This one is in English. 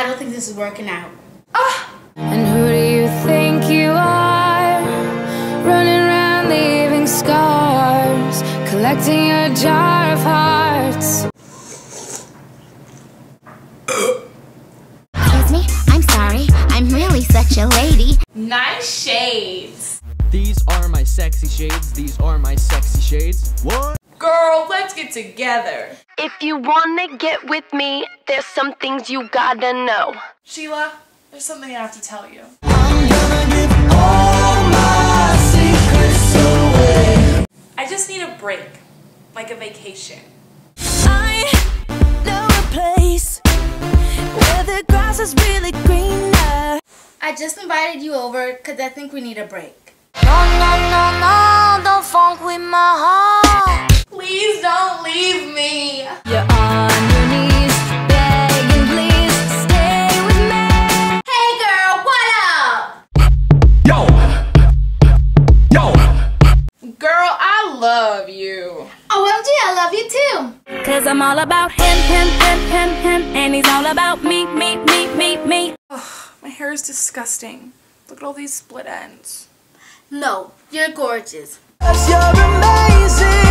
I don't think this is working out. Oh. And who do you think you are? Running around leaving scars, collecting your jar of hearts. Excuse me, I'm sorry. I'm really such a lady. Nice shades. These are my sexy shades. These are my sexy shades. What? Girl, let's get together. If you wanna get with me, there's some things you gotta know. Sheilla, there's something I have to tell you. I'm gonna give all my secrets away. I just need a break, like a vacation. I know a place where the grass is really greener. I just invited you over because I think we need a break. No, no, no, no, don't funk with my heart. Please don't leave me. You're on your knees, begging please stay with me. Hey girl, what up? Yo! Yo! Girl, I love you. OMG, I love you too. Cause I'm all about him, him, him, him, him. And he's all about me, me, me, me, me. Ugh, my hair is disgusting. Look at all these split ends. No, you're gorgeous. You're amazing.